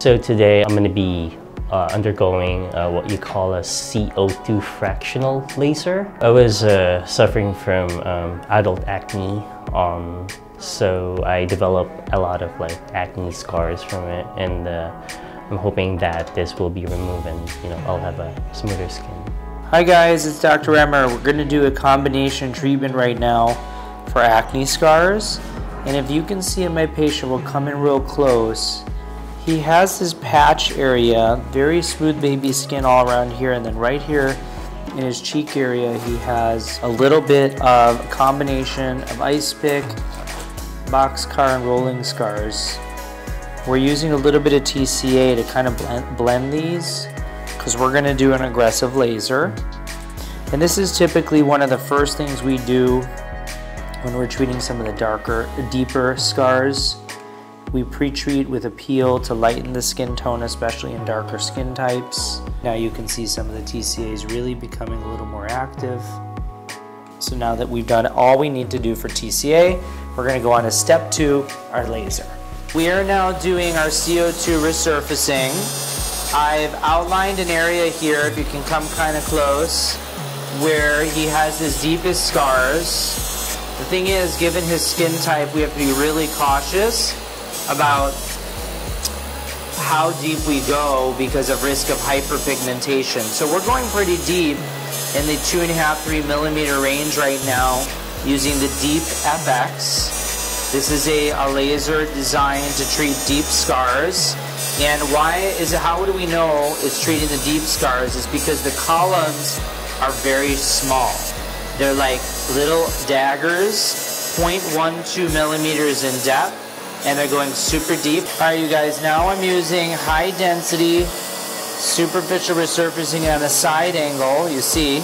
So today I'm going to be undergoing what you call a CO2 fractional laser. I was suffering from adult acne, so I developed a lot of like acne scars from it, and I'm hoping that this will be removed and I'll have a smoother skin. Hi guys, it's Dr. Emer. We're going to do a combination treatment right now for acne scars, and if you can see, my patient will come in real close. He has this patch area, very smooth baby skin all around here, and then right here in his cheek area he has a little bit of a combination of ice pick, boxcar, and rolling scars. We're using a little bit of TCA to kind of blend these because we're going to do an aggressive laser. And this is typically one of the first things we do when we're treating some of the darker, deeper scars. We pre-treat with a peel to lighten the skin tone, especially in darker skin types. Now you can see some of the TCAs really becoming a little more active. So now that we've done all we need to do for TCA, we're going to go on to step two, our laser. We are now doing our CO2 resurfacing. I've outlined an area here, if you can come kind of close, where he has his deepest scars. The thing is, given his skin type, we have to be really cautious about how deep we go because of risk of hyperpigmentation. So we're going pretty deep in the 2.5–3 millimeter range right now using the Deep FX. This is a laser designed to treat deep scars. And how do we know it's treating the deep scars? It's because the columns are very small. They're like little daggers, 0.12 millimeters in depth, and they're going super deep. All right, you guys, now I'm using high density superficial resurfacing at a side angle, you see,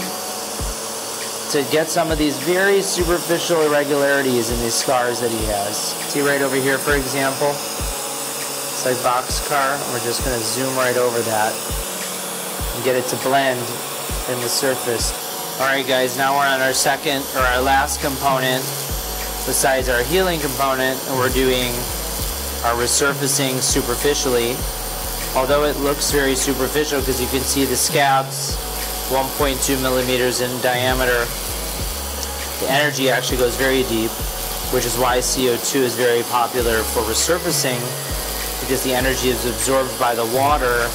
to get some of these very superficial irregularities in these scars that he has. See right over here, for example? It's like boxcar. We're just gonna zoom right over that and get it to blend in the surface. All right, guys, now we're on our second, or our last component, besides our healing component, and we're doing our resurfacing superficially. Although it looks very superficial because you can see the scabs, 1.2 millimeters in diameter, the energy actually goes very deep, which is why CO2 is very popular for resurfacing, because the energy is absorbed by the water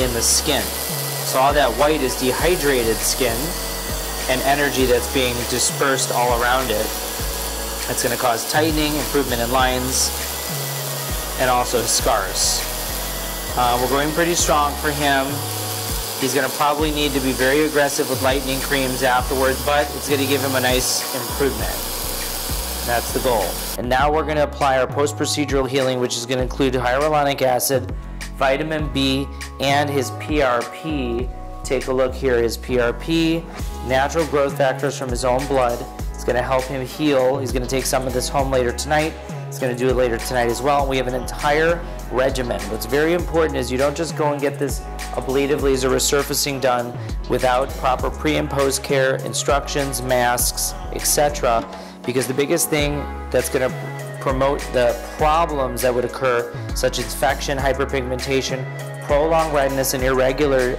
in the skin. So all that white is dehydrated skin and energy that's being dispersed all around it. That's going to cause tightening, improvement in lines, and also scars. We're going pretty strong for him. He's going to probably need to be very aggressive with lightening creams afterwards, but it's going to give him a nice improvement. That's the goal. And now we're going to apply our post-procedural healing, which is going to include hyaluronic acid, vitamin B, and his PRP. Take a look here, his PRP, natural growth factors from his own blood. It's going to help him heal. He's going to take some of this home later tonight. He's going to do it later tonight as well. We have an entire regimen. What's very important is you don't just go and get this ablative laser resurfacing done without proper pre and post care, instructions, masks, etc. Because the biggest thing that's going to promote the problems that would occur, such as infection, hyperpigmentation, prolonged redness, and irregular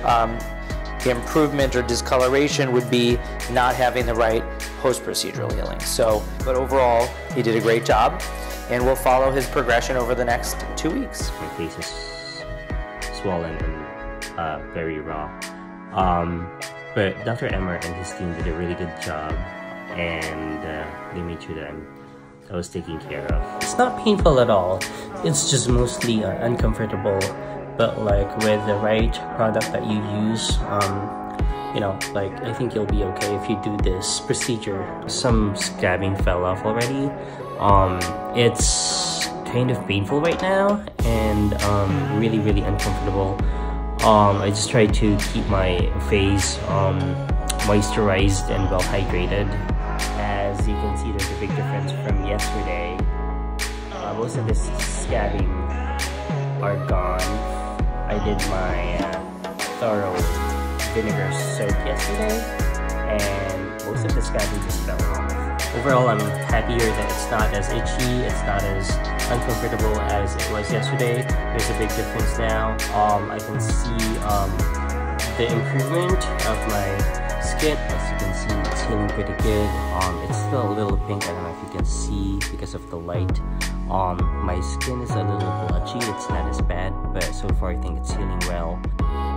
improvement or discoloration, would be not having the right post-procedural healing. But overall, he did a great job, and we'll follow his progression over the next 2 weeks. My face is swollen and very raw. But Dr. Emer and his team did a really good job, and they made sure that I was taken care of. It's not painful at all. It's just mostly uncomfortable. But like with the right product that you use, like I think you'll be okay if you do this procedure. Some scabbing fell off already. It's kind of painful right now and really, really uncomfortable. I just try to keep my face moisturized and well hydrated. As you can see, there's a big difference from yesterday. Most of this scabbing are gone. I did my thorough vinegar soak yesterday, and most of the scabbing just fell off. overall I'm happier that it's not as itchy, it's not as uncomfortable as it was yesterday. There's a big difference now. I can see the improvement of my skin. As you can see, it's healing pretty good. It's still a little pink, I don't know if you can see because of the light. My skin is a little blotchy, it's not as bad, but so far I think it's healing well.